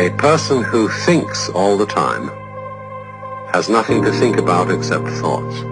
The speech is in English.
A person who thinks all the time has nothing to think about except thoughts.